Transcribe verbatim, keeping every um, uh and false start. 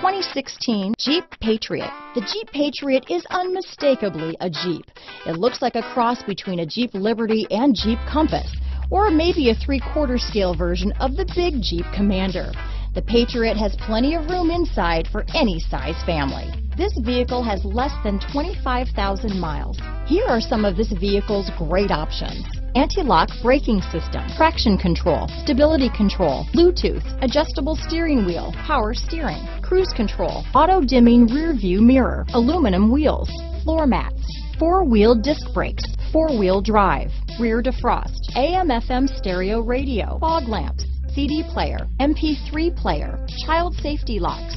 twenty sixteen Jeep Patriot. The Jeep Patriot is unmistakably a Jeep. It looks like a cross between a Jeep Liberty and Jeep Compass, or maybe a three-quarter scale version of the big Jeep Commander. The Patriot has plenty of room inside for any size family. This vehicle has less than twenty-five thousand miles. Here are some of this vehicle's great options: anti-lock braking system, traction control, stability control, Bluetooth, adjustable steering wheel, power steering, cruise control, auto-dimming rear view mirror, aluminum wheels, floor mats, four-wheel disc brakes, four-wheel drive, rear defrost, A M F M stereo radio, fog lamps, C D player, M P three player, child safety locks,